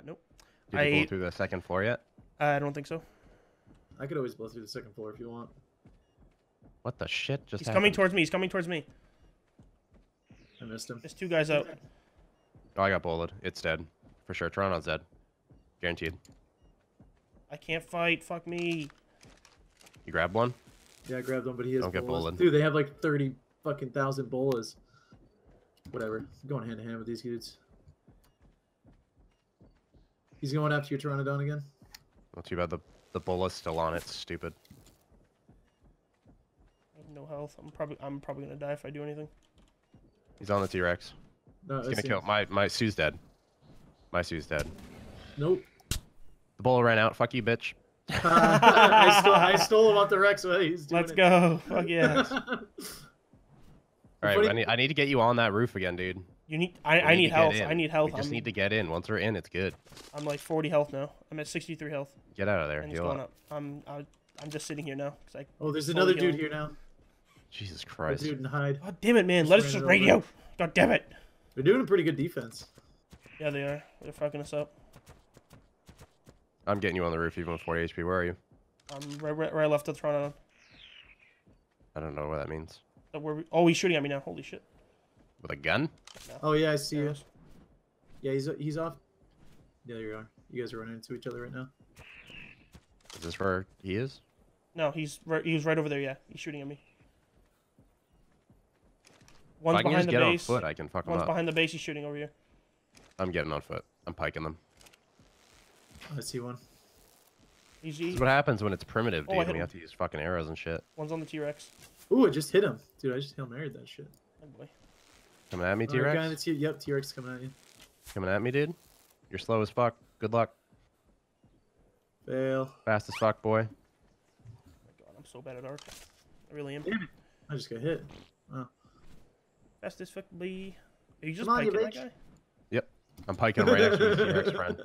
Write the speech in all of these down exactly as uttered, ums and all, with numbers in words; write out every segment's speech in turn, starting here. Uh, nope. Did you I, go through the second floor yet? I don't think so. I could always blow through the second floor if you want. What the shit just He's happened? coming towards me. He's coming towards me. I missed him. There's two guys out. Oh, I got bullied. It's dead. For sure. Toronto's dead. Guaranteed. I can't fight. Fuck me. You grabbed one? Yeah, I grabbed one, but he is Don't get bullied. Dude, they have like thirty fucking thousand bolas. Whatever. I'm going hand to hand with these dudes. He's going after your Pteranodon again? Not too bad. The, the bola's still on it. It's stupid. I have no health. I'm probably I'm probably going to die if I do anything. He's on the T-Rex. No, He's going to kill. My, my Sue's dead. My Sue's dead. Nope. The bola ran out. Fuck you, bitch. uh, I, stole, I stole him off the Rex. So he's doing Let's it. go. Fuck yeah. All right, I need, I need to get you on that roof again, dude. You need. I need, I need health. I need health. We just I'm, need to get in. Once we're in, it's good. I'm like forty health now. I'm at sixty-three health. Get out of there. Heal up. Up. I'm. I, I'm just sitting here now. I oh, there's another dude him. here now. Jesus Christ. Dude, and hide. God damn it, man. Just Let us just radio. Over. God damn it. They're doing a pretty good defense. Yeah, they are. They're fucking us up. I'm getting you on the roof even with forty H P. Where are you? I'm right, right, right left of the Toronto. I don't know what that means. Oh, we, oh, he's shooting at me now. Holy shit. With a gun? No. Oh, yeah, I see you. Yeah, he's he's off. Yeah, there you are. You guys are running into each other right now. Is this where he is? No, he's right, he was right over there, yeah. He's shooting at me. One's I can behind just the get base. On foot. I can fuck him One's up. behind the base. He's shooting over here. I'm getting on foot. I'm piking them. I see one. This is what happens when it's primitive, dude. Oh, when you have to use fucking arrows and shit. One's on the T-Rex. Ooh, I just hit him. Dude, I just Hail Married that shit. Oh boy. Coming at me, T-Rex? Oh, yep, T-Rex coming at you. Coming at me, dude? You're slow as fuck. Good luck. Fail. Fast as fuck, boy. Oh my god, I'm so bad at arc. I really am. Damn it. I just got hit. Wow. Fast as fuck, boy. Are you just Come piking on, you that bitch. guy? Yep. I'm piking him right after the T-Rex friend.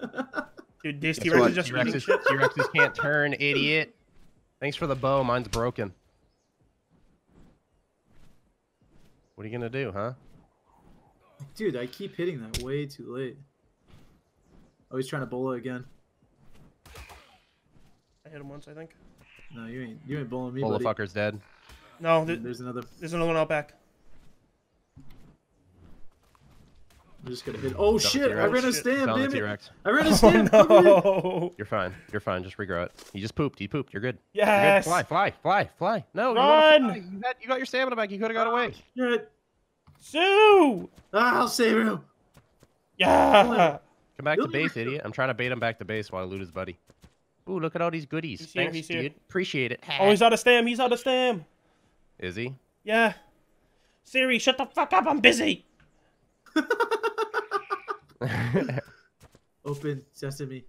Dude, these T-Rexes just running shit. T-Rexes can't turn, idiot. Thanks for the bow. Mine's broken. What are you going to do, huh? Dude, I keep hitting that way too late. Oh, he's trying to bola again. I hit him once, I think. No, you ain't you ain't bowling me, bola buddy. Bola fucker's dead. No, there, there's another. There's another one out back. I'm just gonna hit. Oh Don't shit! I ran a stand, damn it! I ran a stand. Oh, no. You're fine. You're fine. Just regrow it. You just pooped. You pooped. You're good. Yes. You're good. Fly, fly, fly, fly. No, run! You, fly. You, had, you got your stamina back. You could have got away. Shit. Sue! Ah, I'll save him. Yeah. Come back You'll to base, idiot. I'm trying to bait him back to base while I loot his buddy. Ooh, look at all these goodies. He's Thanks, here, he's dude. Here. Appreciate it. Oh, he's out of stam. He's out of stam. Is he? Yeah. Siri, shut the fuck up. I'm busy. Open sesame.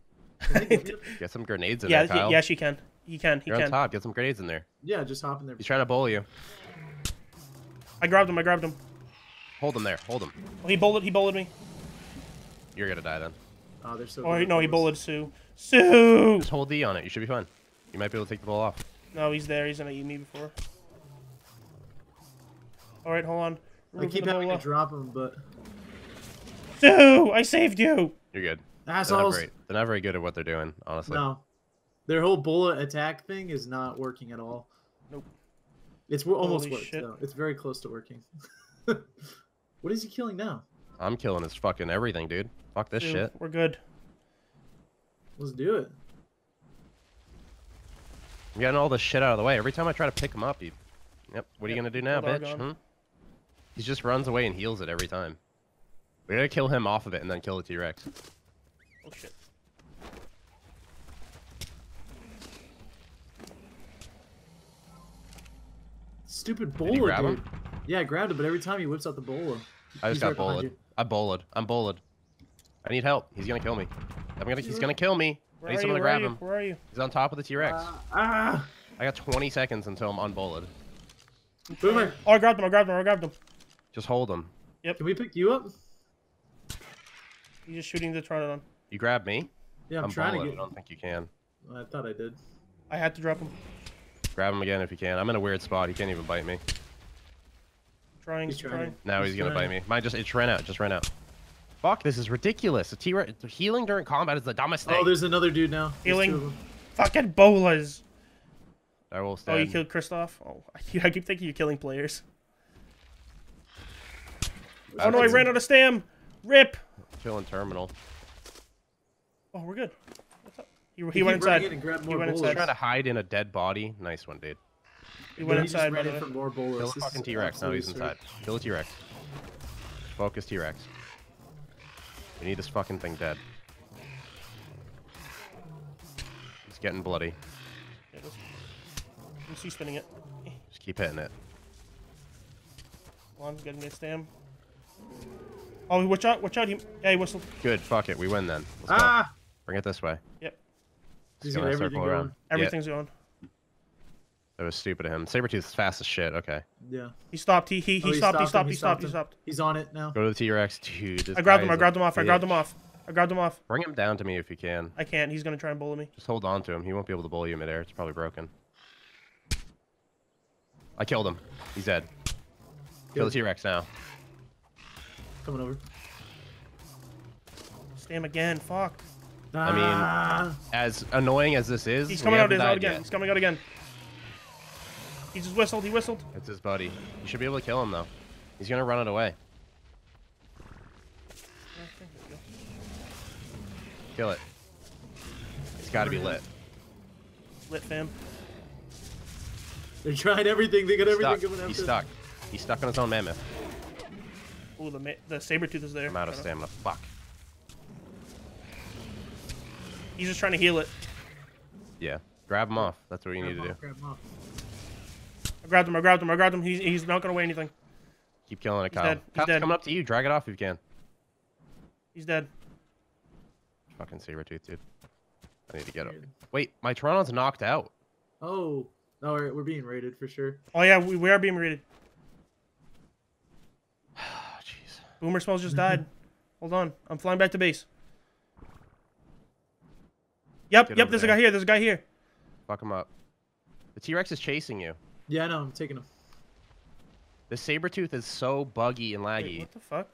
Get some grenades in yeah, there, Kyle. Yeah, she can. He can. He You're can. On top. Get some grenades in there. Yeah, just hop in there. He's trying to bowl you. I grabbed him. I grabbed him. Hold him there. Hold him. Oh, he bowled. He bowled me. You're gonna die then. Oh, they're so. Oh no, he bowled Sue. Sue. Just hold D on it. You should be fine. You might be able to take the ball off. No, he's there. He's gonna eat me before. All right, hold on. We're I keep having to drop him, but. Sue, I saved you. You're good. Assholes. They're not, they're not very good at what they're doing, honestly. No, their whole bullet attack thing is not working at all. Nope. It's almost worked. Though. It's very close to working. What is he killing now? I'm killing his fucking everything, dude. Fuck this Sue, shit. We're good. Let's do it. I'm getting all this shit out of the way. Every time I try to pick him up, he. Yep. What yep. are you gonna do now, Hold bitch? Hmm? He just runs away and heals it every time. We gotta kill him off of it and then kill the T-Rex. Oh shit. Stupid bola, dude. Him? Yeah, I grabbed him, but every time he whips out the bola. I just got bolaed. I bolaed. I'm bolaed. I need help. He's gonna kill me. I'm gonna, he's gonna kill me. Where I need someone you? to grab Where him. Where are you? He's on top of the T-Rex. Uh, ah. I got twenty seconds until I'm unbolaed. Boomer. Oh, I grabbed him. I grabbed him. I grabbed him. Just hold him. Yep. Can we pick you up? You're just shooting the Tronodon. You grabbed me? Yeah, I'm, I'm trying bowling. to get I don't think you can. I thought I did. I had to drop him. Grab him again if you can. I'm in a weird spot. He can't even bite me. Trying, he's trying. trying. Now he's, he's gonna trying. bite me. Mine just, it just ran out. Just ran out. Fuck, this is ridiculous. A T-Rex healing during combat is the dumbest thing. Oh, there's another dude now. Healing fucking bolas. I will stand. Oh, you killed Kristoff? Oh, I keep thinking you're killing players. That's oh no, I ran out of stam. R I P. Chilling terminal. Oh, we're good. What's up? He, he, he went inside. In and grabbed more he went inside. Trying to hide in a dead body. Nice one, dude. He went yeah, inside. He just for more bolas. Kill a fucking T-Rex. No, he's inside. Kill a T-Rex. Focus T-Rex. We need this fucking thing dead. It's getting bloody. Yeah, I'm C-spinning it. Just keep hitting it. One's getting a stam. Oh, watch out, watch out. He, yeah, he whistled. Good, fuck it. We win then. Let's ah! Go. Bring it this way. Yep. He's gonna everything circle going. Around. Everything's yeah. going. That was stupid of him. Sabretooth is fast as shit. Okay. Yeah. He stopped. He he, he, oh, he stopped, stopped. He stopped. He stopped. He stopped. He's on it now. Go to the T-Rex. Dude, I grabbed him. I grabbed him off. I grabbed him off. I grabbed him off. Bring him down to me if you can. I can't. He's gonna try and bully me. Just hold on to him. He won't be able to bully you midair. It's probably broken. I killed him. He's dead. Kill the T-Rex now. Coming over. Stam again. Fuck. I mean, ah. as annoying as this is, he's coming out, out again. Yet. He's coming out again. He just whistled. He whistled. It's his buddy. You should be able to kill him though. He's gonna run it away. Okay, kill it. It's got to be lit. Lit, fam. They tried everything. They got He's everything coming after. He's stuck. He's stuck on his own mammoth. Oh, the ma the Sabretooth is there. I'm out of stamina. Fuck. He's just trying to heal it. Yeah. Grab him off. That's what you grab need to off, do. Grab him off. I grabbed him. I grabbed him. I grabbed him. He's, he's not going to weigh anything. Keep killing it, Kyle. He's dead. He's Kyle's dead. Coming up to you. Drag it off if you can. He's dead. Fucking Sabretooth, dude. I need to get up. Wait, my Toronto's knocked out. Oh. No, we're, we're being raided for sure. Oh, yeah. We, we are being raided. Jeez. Boomer Smells just died. Hold on. I'm flying back to base. Yep, Get yep, there's there. a guy here, there's a guy here. Fuck him up. The T-Rex is chasing you. Yeah, I know, I'm taking him. The Sabretooth is so buggy and laggy. Wait, what the fuck?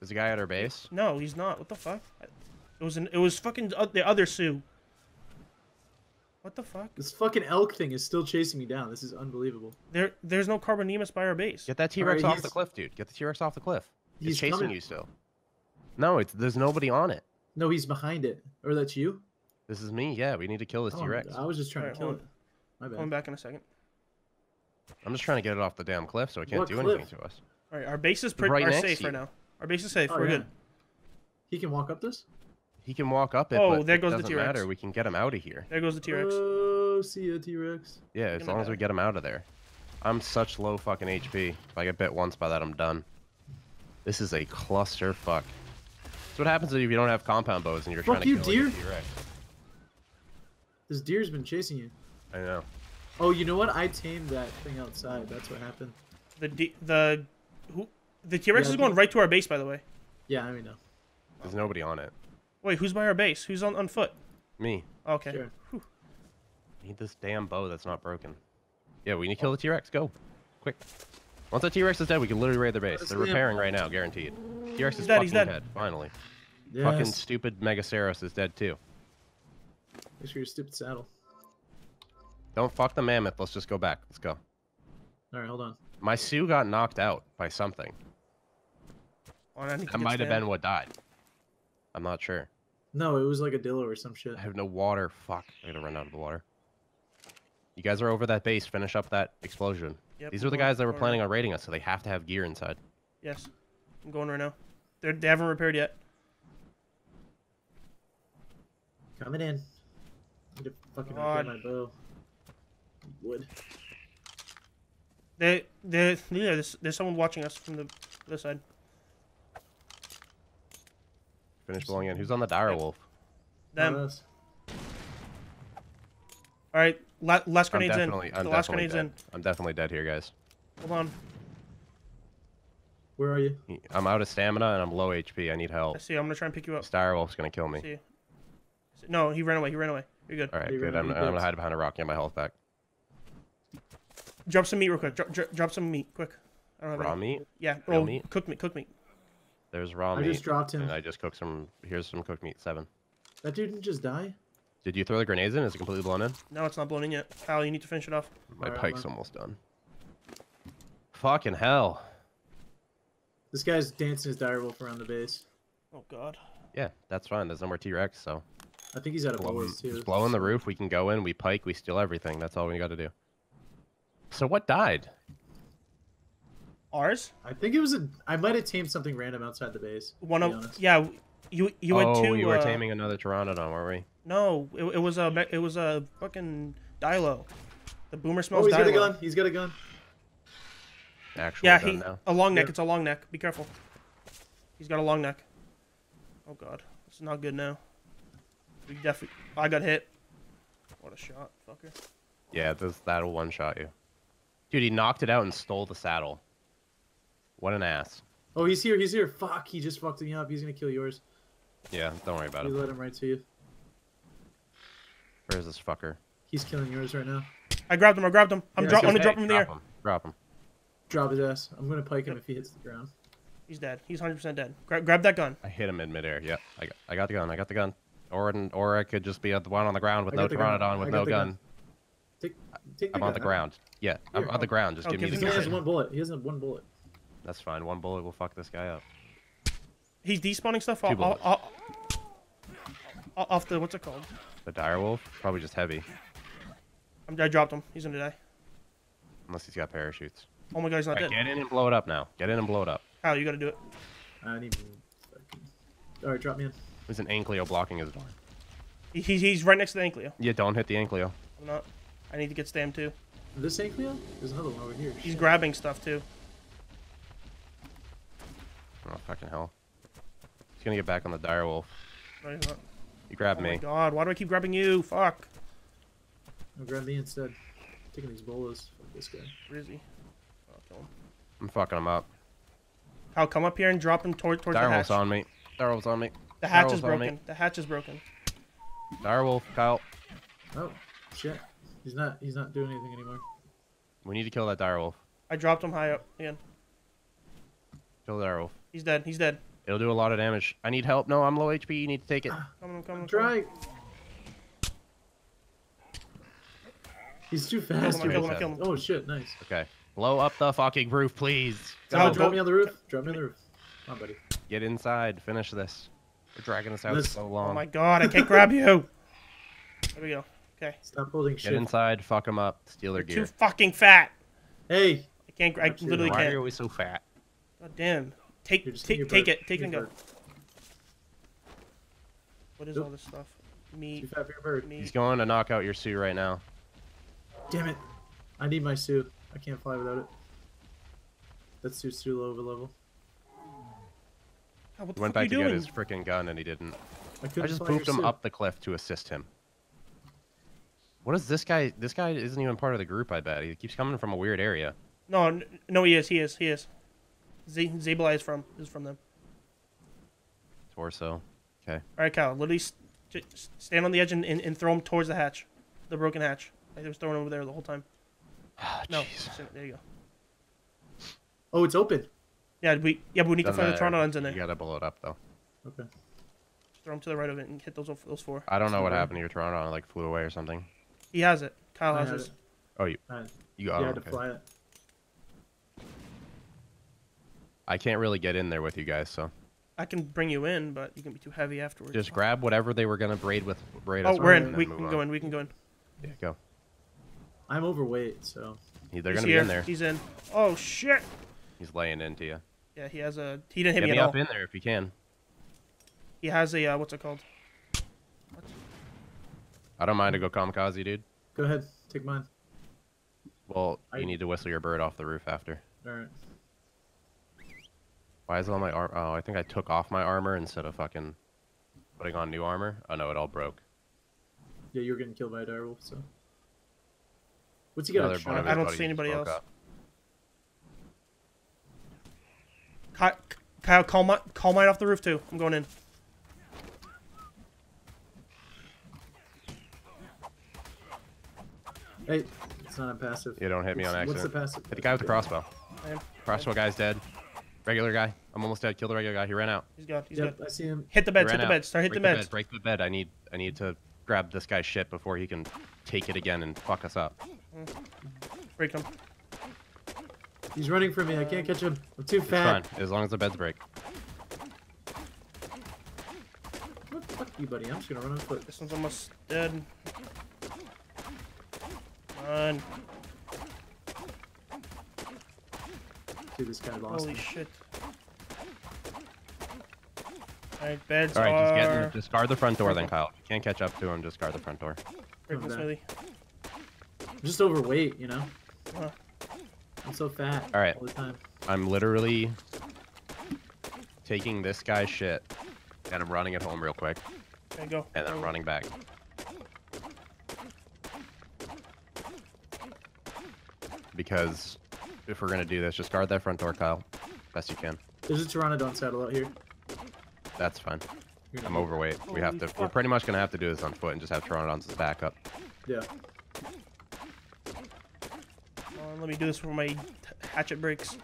There's a guy at our base? No, he's not. What the fuck? It was an, it was fucking uh, the other Sue. What the fuck? This fucking elk thing is still chasing me down. This is unbelievable. There, There's no Carbonemus by our base. Get that T-Rex right, off the cliff, dude. Get the T-Rex off the cliff. He's it's chasing coming. you still. No, it's there's nobody on it. No, he's behind it. Or that's you? This is me, yeah. We need to kill this oh, T-Rex. I was just trying right, to kill it. My bad. Coming back in a second. I'm just trying to get it off the damn cliff so it can't what do cliff? anything to us. All right, our base is pretty right safe right now. Our base is safe. Oh, We're yeah. good. He can walk up this? He can walk up it, oh, but there goes it doesn't the T-Rex. matter. We can get him out of here. There goes the T-Rex. Oh, see ya, T-Rex. Yeah, as long as we get him out of there. I'm such low fucking H P. If I get bit once by that, I'm done. This is a clusterfuck. What happens if you don't have compound bows and you're Fuck trying to you, kill deer. T-Rex? This deer's been chasing you. I know. Oh, you know what? I tamed that thing outside. That's what happened. The D the who the T-Rex yeah, is going right to our base, by the way. Yeah, I mean no. There's nobody on it. Wait, who's by our base? Who's on on foot? Me. Okay. Sure. I need this damn bow that's not broken. Yeah, we need to kill the T-Rex. Go, quick. Once the T-Rex is dead, we can literally raid their base. They're repairing right now, guaranteed. T-Rex is dead, fucking dead. dead, finally. Yes. Fucking stupid Megaceros is dead, too. Make sure your stupid saddle. Don't fuck the mammoth. Let's just go back. Let's go. All right, hold on. My Sioux got knocked out by something. Oh, that might have been what died. I'm not sure. No, it was like a dillo or some shit. I have no water. Fuck. I'm going to run out of the water. You guys are over that base. Finish up that explosion. Yep, These are the guys that were planning on raiding us, so they have to have gear inside. Yes. I'm going right now. They're, they haven't repaired yet. Coming in. I need to fucking God. repair my bow. Wood. They, they, yeah, there's, there's someone watching us from the other side. Finish blowing in. Who's on the dire wolf? Them. Oh, all right. La last grenade's in. The last grenade's in. I'm definitely dead here, guys. Hold on. Where are you? I'm out of stamina and I'm low H P. I need help. I see. I'm going to try and pick you up. Direwolf's going to kill me. I see. No, he ran away. He ran away. You're good. All right, he good. I'm, I'm going to hide behind a rock and get my health back. Drop some meat real quick. Drop, drop, drop some meat, quick. I don't have Raw any. meat? Yeah. Real meat? Cook meat. Cook meat. There's raw I meat. I just dropped him. And I just cooked some. Here's some cooked meat. Seven. That dude didn't just die. Did you throw the grenades in? Is it completely blown in? No, it's not blown in yet. Hal, you need to finish it off. My right, pike's almost done. Fucking hell. This guy's dancing his dire wolf around the base. Oh, God. Yeah, that's fine. There's no more T-Rex, so. I think he's out of bullets, too. Just blow in the roof. We can go in. We pike. We steal everything. That's all we got to do. So what died? Ours? I think it was a... I might have tamed something random outside the base. One of... Yeah, you you had two... Oh, you were uh, taming another Pteranodon, were we? No, it, it was a it was a fucking Dilo. The boomer smells. Oh, he's Dilo. Got a gun. He's got a gun. Actually, yeah, he, now. a long neck. Yeah. It's a long neck. Be careful. He's got a long neck. Oh God, it's not good now. We definitely. I got hit. What a shot, fucker. Yeah, this, that'll one shot you. Dude, he knocked it out and stole the saddle. What an ass. Oh, he's here. He's here. Fuck, he just fucked me up. He's gonna kill yours. Yeah, don't worry about it. You let him right to you. Where's this fucker? He's killing yours right now. I grabbed him. I grabbed him. I'm, yeah, dro I'm gonna hey, drop him in the drop air. Him, drop him. Drop his ass. I'm gonna pike him if he hits the ground. He's dead. He's one hundred percent dead. Grab, grab that gun. I hit him in midair. Yep. I got, I got the gun. I got the gun. Or or I could just be the one on the ground with no Pteranodon with no gun. gun. Take, take the I'm gun. on the ground. Yeah, Here, I'm on the ground. Just oh, give me the gun. He has one bullet. He has one bullet. That's fine. One bullet will fuck this guy up. He's despawning stuff off, off, off, off the what's it called? The direwolf? Probably just heavy. I'm, I dropped him. He's gonna die. Unless he's got parachutes. Oh my God, he's not right, dead. Get in and blow it up now. Get in and blow it up. How you gotta do it? I need. All right, drop me in. There's an Ankleo blocking his door. He, he, he's right next to the Ankleo. Yeah, don't hit the Ankleo. I'm not. I need to get stammed too. This Ankleo? There's another one over here. He's Shit. grabbing stuff too. Oh fucking hell! He's gonna get back on the direwolf. No, he's not. You grabbed oh me. Oh my God, why do I keep grabbing you? Fuck. I'll grab me instead. I'm taking these bolas. Fuck this guy. Where is he? Oh, kill him. I'm fucking him up. I'll come up here and drop him toward, towards the hatch. Direwolf's on me. Direwolf's on me. The hatch Direwolf's is broken. The hatch is broken. Direwolf, Kyle. Oh, shit. He's not, he's not doing anything anymore. We need to kill that direwolf. I dropped him high up again. Kill the direwolf. He's dead. He's dead. It'll do a lot of damage. I need help. No, I'm low H P. You need to take it. Come on, come on. Try. He's too fast. Kill him, kill him, kill him. Oh shit! Nice. Okay. Blow up the fucking roof, please. Go. Oh, drop me on the roof. Drop me on the roof. Come on, buddy. Get inside. Finish this. We're dragging this out this... so long. Oh my God! I can't grab you. There we go. Okay. Stop holding shit. Get inside. Fuck them up. Steal their You're gear. Too fucking fat. Hey. I can't. I Absolutely. literally Why can't. Why are you always so fat? God damn. Take, take, take it, take it and go. What is nope. all this stuff? Me, bird. me. He's going to knock out your Sue right now. Damn it. I need my Sue. I can't fly without it. That Sue's too low over level. Oh, what the he went fuck back to doing? get his freaking gun and he didn't. I, I just pooped him Sue. up the cliff to assist him. What is this guy? This guy isn't even part of the group, I bet. He keeps coming from a weird area. No, no, he is, he is, he is. Z Zabelai is from is from them. Torso. Okay. All right, Kyle. Literally st stand on the edge and, and, and throw him towards the hatch, the broken hatch. Like they was thrown over there the whole time. Oh, no. There you go. Oh, it's open. Yeah, we yeah, but we need Doesn't to find the Pteranodons in there. You gotta blow it up though. Okay. Just throw him to the right of it and hit those those four. I don't That's know what way. happened to your Pteranodon. Like flew away or something. He has it. Kyle I has it. it. Oh, you. I, you got yeah, it. Okay. To fly it. I can't really get in there with you guys, so. I can bring you in, but you can be too heavy afterwards. Just grab whatever they were gonna braid with. Braid oh, us we're in. We can go on. in. We can go in. Yeah, go. I'm overweight, so. Yeah, they're He's gonna here. be in there. He's in. Oh shit. He's laying into you. Yeah, he has a. He didn't hit me at all. Get me up in there if you can. He has a. Uh, what's it called? What? I don't mind to go kamikaze, dude. Go ahead, take mine. Well, I... you need to whistle your bird off the roof after. All right. Why is all my armor? Oh, I think I took off my armor instead of fucking putting on new armor. Oh no, it all broke. Yeah, you were getting killed by a direwolf, so. What's he got? I don't see anybody else. Kyle, Kyle, call my call mine off the roof too. I'm going in. Hey, it's not a passive. You don't hit me on accident. What's the passive? Hit the guy with the crossbow. Crossbow guy's dead. Regular guy. I'm almost dead. Kill the regular guy. He ran out. He's gone. He's yep, dead. I see him. Hit the beds. Hit the beds. Start hitting the beds. Break the bed. I need. I need to grab this guy's shit before he can take it again and fuck us up. Break him. He's running from me. I can't catch him. I'm too fat. It's fine. As long as the beds break. Fuck you, buddy. I'm just gonna run on foot. This one's almost dead. Run. Dude, this guy lost Holy me. shit. Alright, beds All right, are... Alright, just, just guard the front door then, Kyle. If you can't catch up to him, just guard the front door. I'm just overweight, you know? Huh. I'm so fat Alright. all the time. I'm literally taking this guy's shit. And I'm running it home real quick. There you go. And then I'm running back. Because if we're going to do this, just guard that front door, Kyle. Best you can. There's a Pteranodon saddle out here. That's fine. I'm overweight. Holy we have to. Fuck. We're pretty much going to have to do this on foot and just have Pteranodons as backup. Yeah. Well, let me do this before my hatchet breaks.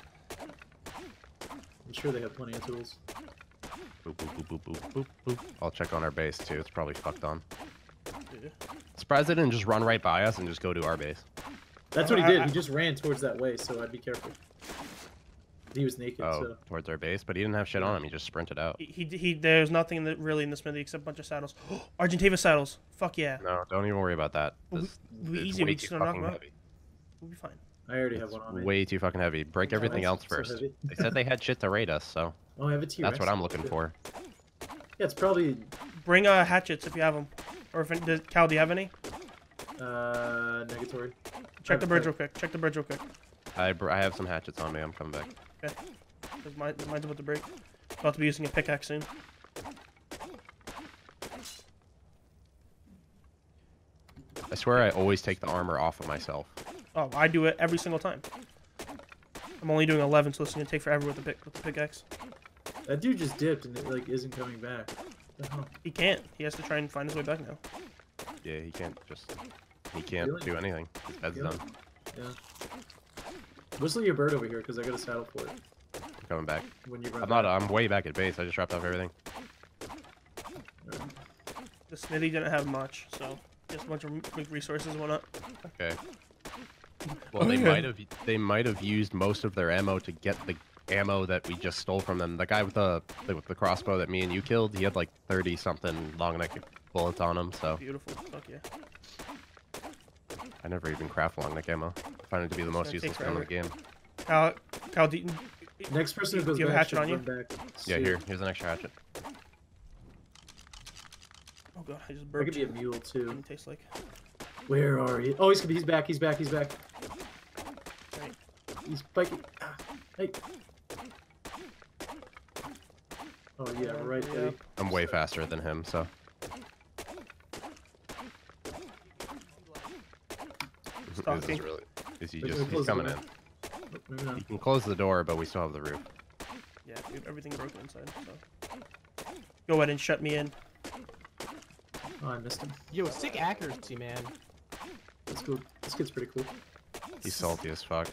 I'm sure they have plenty of tools. Boop, boop, boop, boop, boop, boop. I'll check on our base too. It's probably fucked on. Yeah. Surprised they didn't just run right by us and just go to our base. That's what he did. He just ran towards that way, so I'd be careful. He was naked. Oh, so. Towards our base, but he didn't have shit on him. He just sprinted out. He, he, he there's nothing in the, really in this menu except a bunch of saddles. Argentavis saddles. Fuck yeah. No, don't even worry about that. This, we, it's easy. Way we just too fucking knock heavy. We'll be fine. I already it's have one on me. Way too fucking heavy. Break oh, everything else so first. They said they had shit to raid us, so. Oh, I have a T-Rex. That's what I'm looking for. Yeah, it's probably... Bring uh, hatchets if you have them. Or if... Does, Cal, do you have any? Uh, negatory. Check the birds real quick. Check the birds real quick. I, I have some hatchets on me. I'm coming back. Okay. Mine, mine's about to break. About to be using a pickaxe soon. I swear I always take the armor off of myself. Oh, I do it every single time. I'm only doing eleven, so this is going to take forever with the, pick, with the pickaxe. That dude just dipped and it, like, isn't coming back. He can't. He has to try and find his way back now. Yeah, he can't just... He can't really? do anything. His bed's done. Yeah. Whistle your bird over here, because I got a saddle for it. I'm coming back. When you run I'm, not, I'm way back at base. I just wrapped up everything. Right. The smithy didn't have much, so... Just a bunch of resources and whatnot. Okay. Well, oh, they yeah. might have they might have used most of their ammo to get the ammo that we just stole from them. The guy with the, the with the crossbow that me and you killed, he had like thirty something long neck bullets on him. So beautiful. Fuck yeah. I never even craft long neck ammo. I find it to be the most useless gun in the game. Kyle, Kyle, do you, next person who goes back, hatchet on you. Back. Yeah, here, here's an extra hatchet. Oh god, I just burped. I could be a mule too. It tastes like. Where are you? Oh, he's he's back. He's back. He's back. Right. He's biking. Ah, hey. Oh yeah, right there. I'm way faster than him, so. Is this really? Is he just? He's coming in. You can close the door, but we still have the roof. Yeah, dude, everything broken inside. So. Go ahead and shut me in. Oh, I missed him. Yo, sick accuracy, man. That's cool. This kid's pretty cool. He's salty as fuck.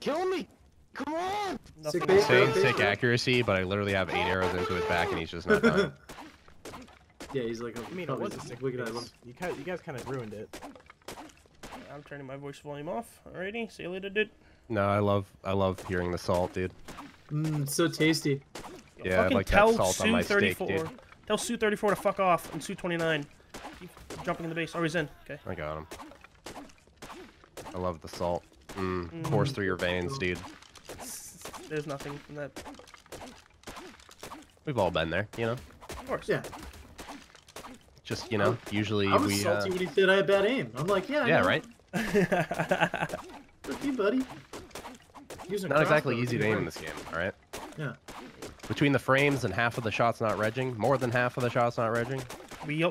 Kill me! Come on! Sick I'm saying sick accuracy, but I literally have eight arrows into his back and he's just not done. Yeah, he's like, oh, I mean, it was a sick wicked island. You guys kind of ruined it. I'm turning my voice volume off. Alrighty, see you later, dude. No, I love, I love hearing the salt, dude. Mmm, so tasty. Yo, yeah, I like that salt on my steak, dude. Tell Sue thirty-four to fuck off, and Sue twenty-nine. Keep jumping in the base. Oh, he's in. Okay. I got him. I love the salt. Mm, mm. Course through your veins, dude. There's nothing in that. We've all been there, you know? Of course. Yeah. Just, you know, I, usually we... I was we, salty uh... when he said I had bad aim. I'm like, yeah, I Yeah, know. right? Look at you, buddy. Using Not exactly easy to aim in this game, alright? Yeah. Between the frames and half of the shots not regging, more than half of the shots not regging. We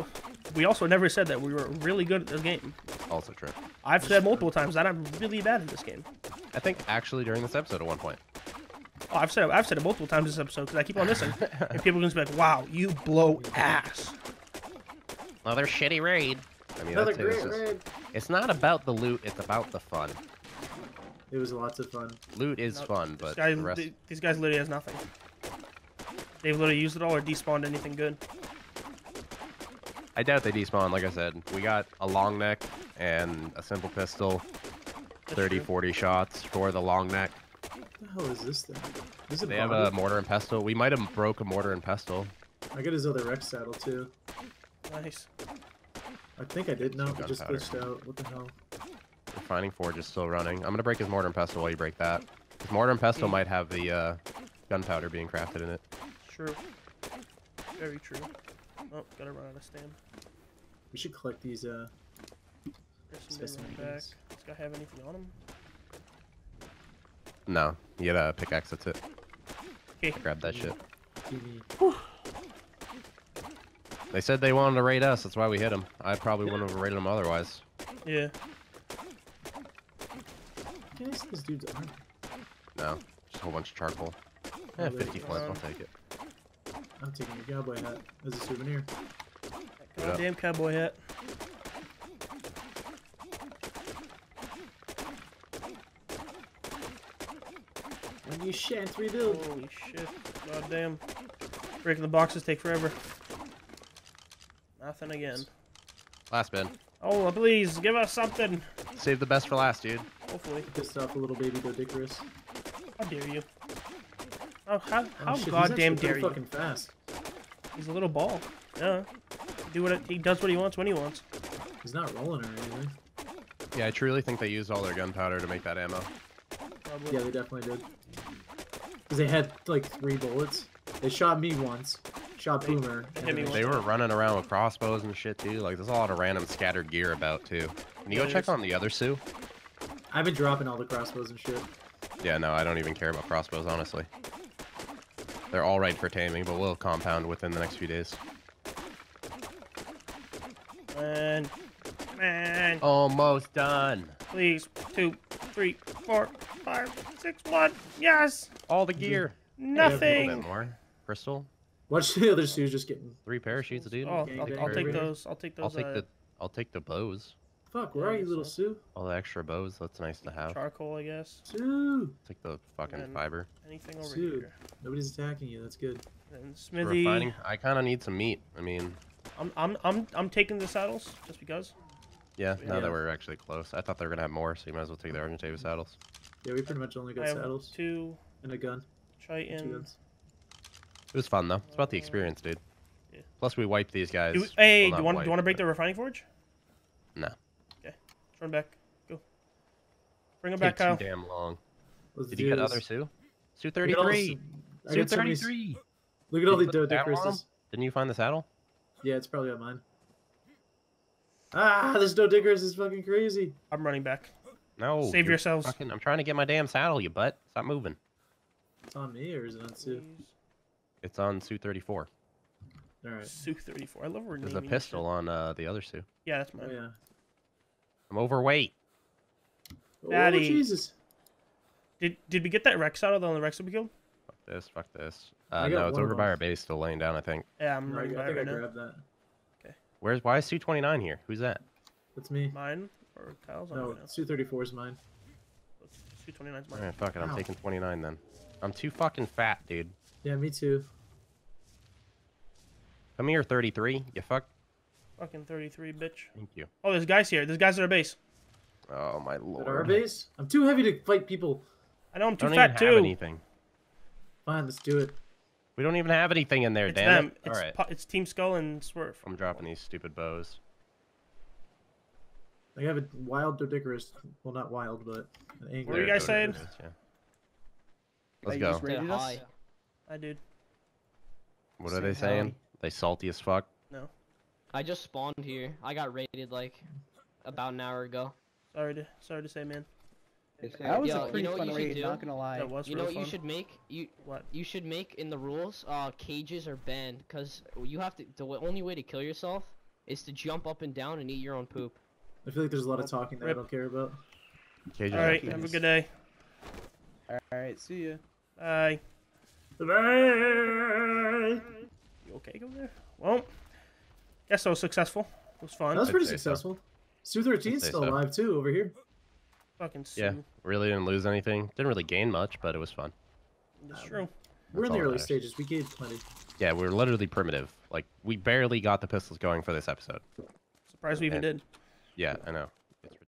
we also never said that we were really good at this game. Also true. I've That's said true. multiple times that I'm really bad at this game. I think actually during this episode at one point. Oh, I've said I've said it multiple times this episode because I keep on listening, and people are gonna be like, "Wow, you blow ass." Another shitty raid. I mean, Another great it. it's, just, raid. It's not about the loot; it's about the fun. It was lots of fun. Loot is no, fun, but guy, the rest... th these guys literally has nothing. They've literally used it all or despawned anything good. I doubt they despawned, like I said. We got a long neck and a simple pistol. That's thirty, forty shots for the long neck. What the hell is this thing? Is it they have a mortar and pestle. We might have broke a mortar and pestle. I got his other Rex saddle, too. Nice. I think I did. No, it just glitched out. What the hell? Finding Forge is still running. I'm gonna break his mortar and pestle while you break that. His mortar and pestle mm. might have the uh, gunpowder being crafted in it. True. Very true. Oh, gotta run out of stamina. We should collect these uh. Does this guy have anything on him? No. You gotta uh, pickaxe. That's it. Hey. Grab that shit. They said they wanted to raid us. That's why we hit them. I probably wouldn't have raided them otherwise. Yeah. This dude's armor. No, just a whole bunch of charcoal. Yeah, fifty points, I'll take it. I'm taking your cowboy hat as a souvenir. That goddamn cowboy hat. And you shan't rebuild. Holy shit, goddamn. Breaking the boxes take forever. Nothing again. Last bin. Oh, please, give us something. Save the best for last, dude. Hopefully. Pissed off a little baby Dodicarus. How dare you? Oh, how, how oh, goddamn dare you? Fucking fast. He's a little ball. Yeah. Do what it, he does what he wants when he wants. He's not rolling or anything. Yeah, I truly think they used all their gunpowder to make that ammo. Probably. Yeah, they definitely did. Because they had like three bullets. They shot me once. Shot they, Boomer. They, they, they were running around with crossbows and shit too. Like, there's a lot of random scattered gear about too. Can you yeah, go check on the other Sue? I've been dropping all the crossbows and shit. Yeah, no, I don't even care about crossbows, honestly. They're all right for taming, but we'll compound within the next few days. Man. Man. Almost done. Please. Two, three, four, five, six, one. Yes. All the gear. Nothing. A bit more. Crystal. Watch the other Sue's just getting three parachutes, dude. Oh, I'll, I'll, I'll take those. I'll take those. I'll take uh, the. I'll take the bows. Fuck, where yeah, are you, little Sue? All the extra bows, that's nice to have. Charcoal, I guess. Sue! Take the fucking fiber. Anything over Sue. Here. Nobody's attacking you, that's good. And Smithy. Refining. I kind of need some meat, I mean. I'm I'm I'm I'm taking the saddles, just because. Yeah, now yeah. that we're actually close. I thought they were going to have more, so you might as well take the Argentavis saddles. Yeah, we pretty much only got I saddles. Two. And a gun. Chitin. Two guns. It was fun, though. It's about the experience, dude. Yeah. Plus, we wiped these guys. Do we, hey, well, do you want to break but... the Refining Forge? No. Run back. Go. Bring him back, Kyle. Too damn long. Let's Did you cut other Sue? Sue thirty-three. Sue thirty-three. Look at all the Dodicaruses. Didn't you find the saddle? Yeah, it's probably on mine. Ah, this Dodicarus is fucking crazy. I'm running back. No. Save yourselves. Fucking, I'm trying to get my damn saddle, you butt. Stop moving. It's on me or is it on Sue? It's on Sue thirty-four. All right. Sue thirty-four. I love where. There's a pistol on uh, the other Sue. Yeah, that's mine. Oh, yeah. I'm overweight. Daddy. Oh, Jesus. Did did we get that Rex out of the Rex that we killed? Fuck this, fuck this. Uh, no, it's over by our base, still laying down, I think. Yeah, I'm right, I think I grabbed that. Okay. Where's, why is Sue twenty-nine here? Who's that? That's me. Mine? Or Kyle's on no, Sue thirty-four is mine. Sue twenty-nine's mine. Alright, fuck it, I'm Ow. taking twenty-nine then. I'm too fucking fat, dude. Yeah, me too. Come here, thirty-three, you fuck. Fucking thirty-three, bitch. Thank you. Oh, there's guys here. There's guys at our base. Oh, my lord. At our base? I'm too heavy to fight people. I know, I'm too fat, too. We don't even have anything. Fine, let's do it. We don't even have anything in there, it's damn them. it. It's, All right. It's Team Skull and Swerve. I'm dropping these stupid bows. They have a wild Dodicarus. Well, not wild, but an angler. What are you guys saying? Yeah. Let's go. Hi. Hi, dude. What are they saying? They salty as fuck? No. I just spawned here. I got raided like about an hour ago. Sorry to sorry to say, man. That was Yo, a pretty you know fun raid. Not gonna lie. That was you know what fun. you should make? You what? You should make in the rules. Uh, cages are banned because you have to. The only way to kill yourself is to jump up and down and eat your own poop. I feel like there's a lot of talking that Rip. I don't care about. Cages All right. Have a good day. All right. See you. Bye. Bye. You okay over there? Well. Guess I was successful. It was fun. That was pretty successful. So. Sue thirteen's still so. alive too over here. Fucking sue. Yeah, really didn't lose anything. Didn't really gain much, but it was fun. That's um, true. That's we're in the early matters. stages. We gained plenty. Yeah, we're literally primitive. Like, we barely got the pistols going for this episode. Surprised we even and, did. Yeah, I know.